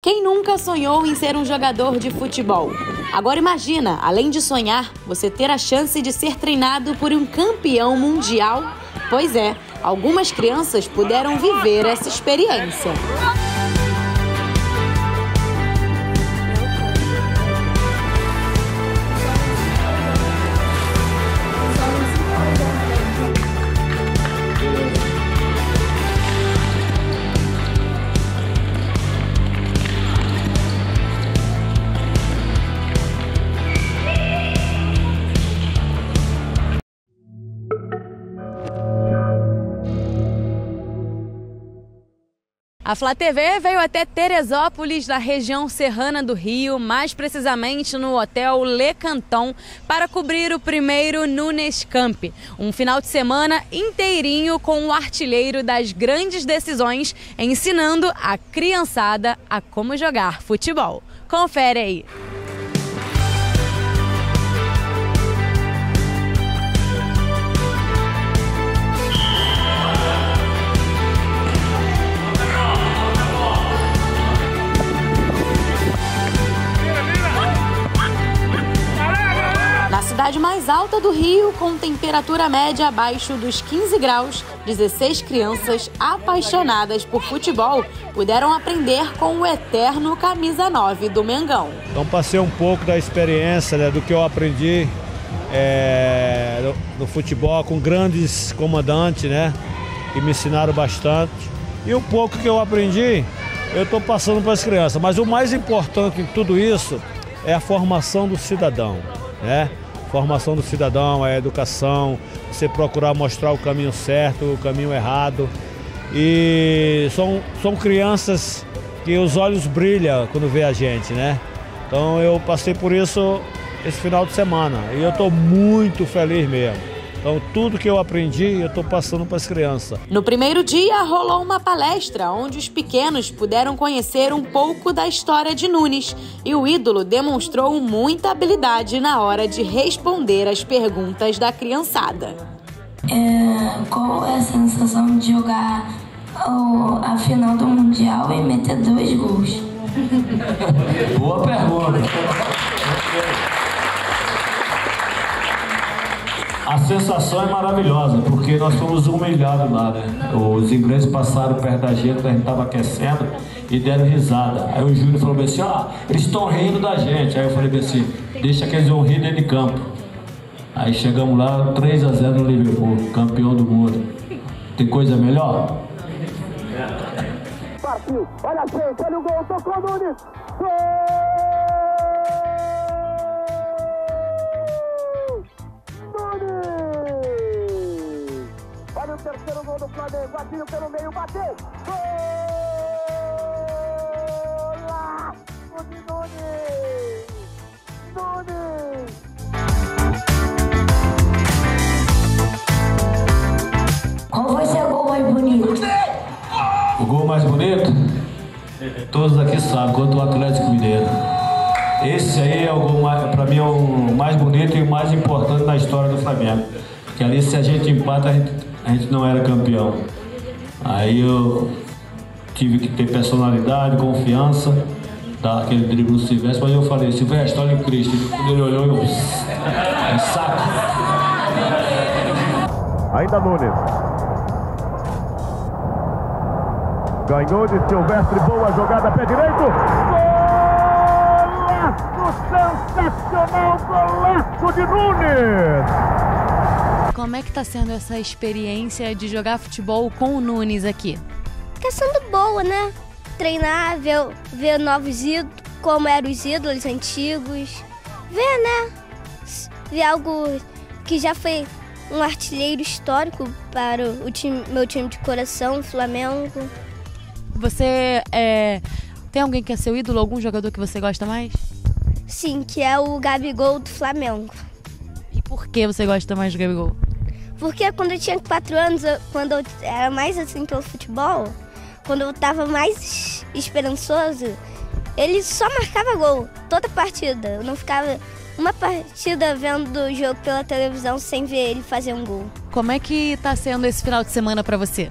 Quem nunca sonhou em ser um jogador de futebol? Agora imagina, além de sonhar, você ter a chance de ser treinado por um campeão mundial. Pois é, algumas crianças puderam viver essa experiência. A Fla TV veio até Teresópolis, na região serrana do Rio, mais precisamente no Hotel Le Canton, para cobrir o primeiro Nunes Camp. Um final de semana inteirinho com o artilheiro das grandes decisões, ensinando a criançada a como jogar futebol. Confere aí! A cidade mais alta do Rio, com temperatura média abaixo dos 15 graus, 16 crianças apaixonadas por futebol puderam aprender com o eterno camisa 9 do Mengão. Então passei um pouco da experiência, né, do que eu aprendi no futebol com grandes comandantes, né, que me ensinaram bastante. E um pouco que eu aprendi, eu estou passando para as crianças. Mas o mais importante em tudo isso é a formação do cidadão, né? Formação do cidadão, a educação, você procurar mostrar o caminho certo, o caminho errado. E são crianças que os olhos brilham quando vê a gente, né? Então eu passei por isso esse final de semana e eu estou muito feliz mesmo. Então, tudo que eu aprendi, eu estou passando para as crianças. No primeiro dia, rolou uma palestra onde os pequenos puderam conhecer um pouco da história de Nunes. E o ídolo demonstrou muita habilidade na hora de responder às perguntas da criançada. Qual é a sensação de jogar a final do Mundial e meter 2 gols? Boa pergunta! A sensação é maravilhosa, porque nós fomos humilhados lá, né? Os ingleses passaram perto da gente estava aquecendo e deram risada. Aí o Júlio falou assim, eles estão rindo da gente. Aí eu falei assim, deixa que eles vão rir dentro de campo. Aí chegamos lá, 3-0 no Liverpool, campeão do mundo. Tem coisa melhor? Partiu, olha a frente, olha o gol, tocou o Nunes. Gol! Terceiro gol do Flamengo, atira pelo meio, bateu! Golaço de Nunes! Qual vai ser o gol mais bonito? O gol mais bonito? Todos aqui sabem, contra o Atlético Mineiro. Esse aí é o gol mais, pra mim, é o mais bonito e o mais importante na história do Flamengo. Porque ali, se a gente empata, a gente não era campeão. Aí eu tive que ter personalidade, confiança, dar aquele drible no Silvestre, mas eu falei, Silvestre, olha o Cristo. Quando ele olhou, eu... É saco. Ainda Nunes. Ganhou de Silvestre, boa jogada, pé direito. Golaço sensacional, golaço de Nunes. Como é que tá sendo essa experiência de jogar futebol com o Nunes aqui? Tá sendo boa, né? Treinar, ver novos ídolos, como eram os ídolos antigos. Ver, né? Ver algo que já foi um artilheiro histórico para o time, meu time de coração, o Flamengo. Você tem alguém que é seu ídolo, algum jogador que você gosta mais? Sim, que é o Gabigol do Flamengo. E por que você gosta mais do Gabigol? Porque quando eu tinha 4 anos, quando eu era mais assim pelo futebol, quando eu estava mais esperançoso, ele só marcava gol, toda partida. Eu não ficava uma partida vendo o jogo pela televisão sem ver ele fazer um gol. Como é que está sendo esse final de semana para você?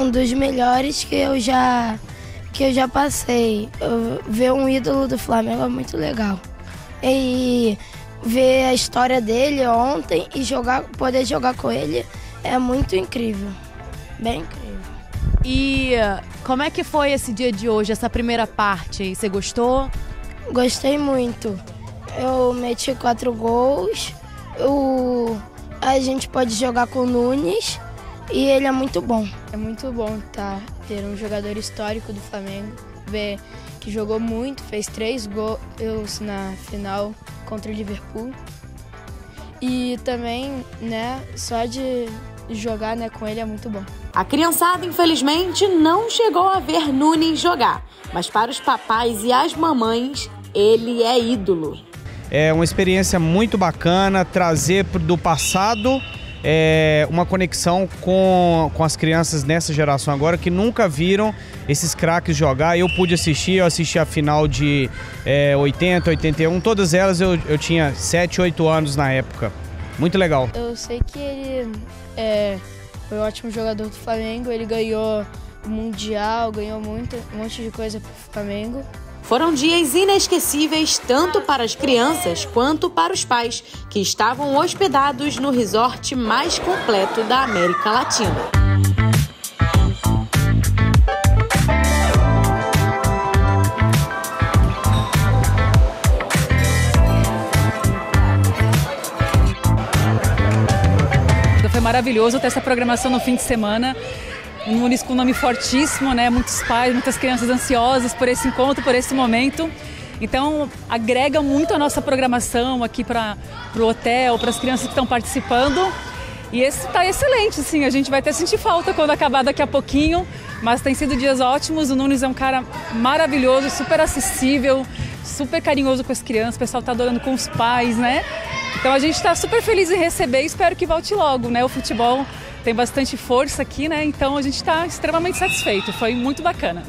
Um dos melhores que eu já que eu já passei. Ver um ídolo do Flamengo é muito legal. E ver a história dele ontem e poder jogar com ele é muito incrível. Bem incrível. E como é que foi esse dia de hoje, essa primeira parte? Você gostou? Gostei muito. Eu meti 4 gols. A gente pode jogar com o Nunes e ele é muito bom. É muito bom ter um jogador histórico do Flamengo, ver que jogou muito, fez 3 gols na final contra o Liverpool. E também, né, só de jogar, né, com ele é muito bom. A criançada, infelizmente, não chegou a ver Nunes jogar, mas para os papais e as mamães, ele é ídolo. É uma experiência muito bacana, trazer do passado uma conexão com as crianças nessa geração agora, que nunca viram esses craques jogar. Eu pude assistir, eu assisti a final de 80, 81, todas elas eu tinha 7, 8 anos na época. Muito legal. Eu sei que ele foi um ótimo jogador do Flamengo, ele ganhou o Mundial, ganhou um monte de coisa pro Flamengo. Foram dias inesquecíveis tanto para as crianças quanto para os pais, que estavam hospedados no resort mais completo da América Latina. Foi maravilhoso ter essa programação no fim de semana. Um Nunes com um nome fortíssimo, né? Muitos pais, muitas crianças ansiosas por esse encontro, por esse momento. Então, agrega muito a nossa programação aqui para o hotel, para as crianças que estão participando. E esse está excelente, assim, a gente vai até sentir falta quando acabar daqui a pouquinho, mas tem sido dias ótimos. O Nunes é um cara maravilhoso, super acessível, super carinhoso com as crianças, o pessoal está adorando com os pais, né? Então a gente está super feliz em receber e espero que volte logo, né? O futebol tem bastante força aqui, né? Então a gente está extremamente satisfeito. Foi muito bacana.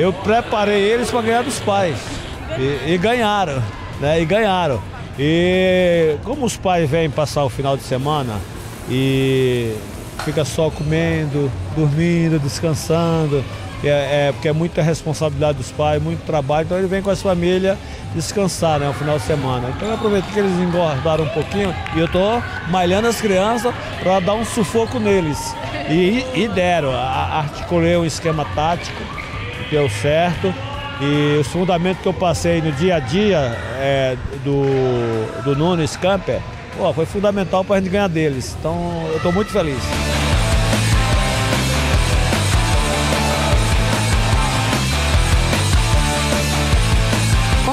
Eu preparei eles para ganhar dos pais. E ganharam, né? E ganharam. E como os pais vêm passar o final de semana e fica só comendo, dormindo, descansando, porque é muita responsabilidade dos pais, muito trabalho, então ele vem com a família descansar, né, no final de semana. Então eu aproveito que eles engordaram um pouquinho e eu tô malhando as crianças para dar um sufoco neles. E deram, articulei um esquema tático, deu certo. E os fundamentos que eu passei no dia a dia do Nunes Camp, foi fundamental para a gente ganhar deles. Então eu tô muito feliz.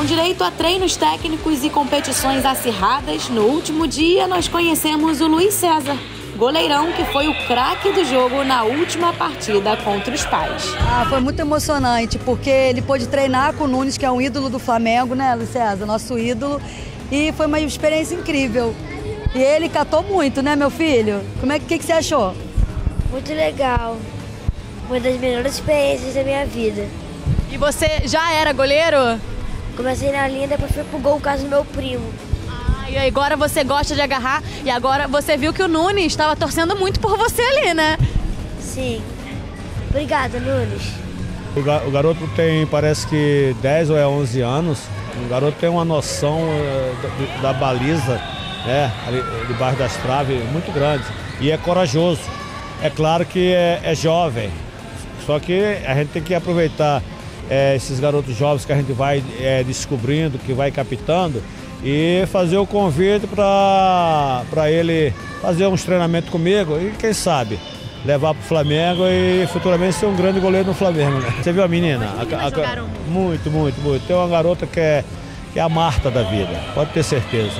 Direito a treinos técnicos e competições acirradas, no último dia nós conhecemos o Luiz César, goleirão que foi o craque do jogo na última partida contra os pais. Foi muito emocionante, porque ele pôde treinar com o Nunes, que é um ídolo do Flamengo, né, Luiz César? Nosso ídolo. E foi uma experiência incrível. E ele catou muito, né, meu filho? Como é que você achou? Muito legal. Uma das melhores experiências da minha vida. E você já era goleiro? Comecei na linha, depois fui pro gol, caso do meu primo. E agora você gosta de agarrar, e agora você viu que o Nunes estava torcendo muito por você ali, né? Sim. Obrigada, Nunes. O garoto tem, parece que 10 ou 11 anos. O garoto tem uma noção da baliza, né, ali debaixo das traves, muito grande. E é corajoso. É claro que é jovem, só que a gente tem que aproveitar esses garotos jovens que a gente vai descobrindo, que vai captando, e fazer o convite para ele fazer uns treinamentos comigo e, quem sabe, levar para o Flamengo e futuramente ser um grande goleiro no Flamengo. Né? Você viu a menina? Muito, muito, muito. Tem uma garota que é a Marta da vida, pode ter certeza.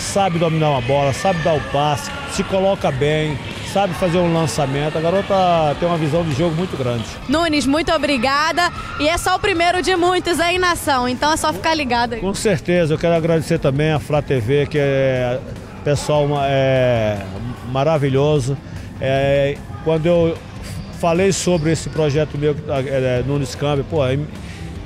Sabe dominar uma bola, sabe dar o passe, se coloca bem, sabe fazer um lançamento. A garota tem uma visão de jogo muito grande. Nunes, muito obrigada. E é só o primeiro de muitos aí, nação. Então é só ficar ligado aí. Com certeza. Eu quero agradecer também a Fla TV, que é pessoal maravilhoso. Quando eu falei sobre esse projeto meu, Nunes Camp,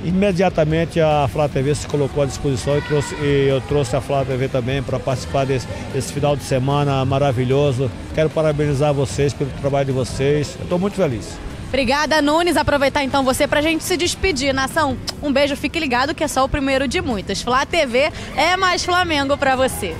Imediatamente a Fla TV se colocou à disposição e eu trouxe a Fla TV também para participar desse final de semana maravilhoso. Quero parabenizar vocês pelo trabalho de vocês. Estou muito feliz. Obrigada, Nunes. Aproveitar então você para a gente se despedir. Nação, um beijo, fique ligado que é só o primeiro de muitos. Fla TV é mais Flamengo para você.